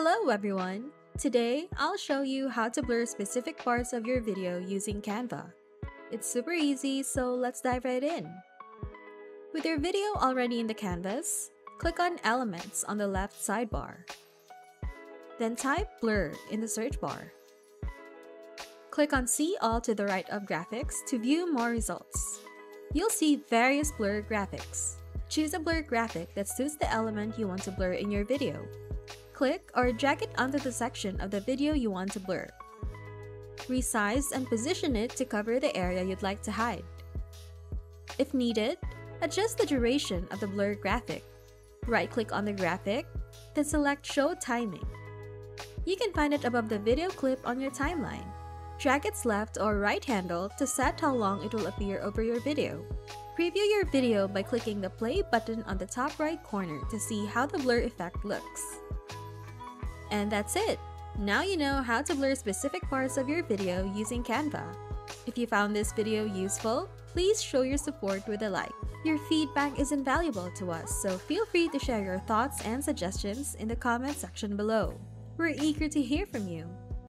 Hello everyone! Today, I'll show you how to blur specific parts of your video using Canva. It's super easy, so let's dive right in. With your video already in the canvas, click on Elements on the left sidebar. Then type Blur in the search bar. Click on See All to the right of Graphics to view more results. You'll see various blur graphics. Choose a blur graphic that suits the element you want to blur in your video. Click or drag it onto the section of the video you want to blur. Resize and position it to cover the area you'd like to hide. If needed, adjust the duration of the blur graphic. Right-click on the graphic, then select Show Timing. You can find it above the video clip on your timeline. Drag its left or right handle to set how long it will appear over your video. Preview your video by clicking the play button on the top right corner to see how the blur effect looks. And that's it! Now you know how to blur specific parts of your video using Canva. If you found this video useful, please show your support with a like. Your feedback is invaluable to us, so feel free to share your thoughts and suggestions in the comment section below. We're eager to hear from you!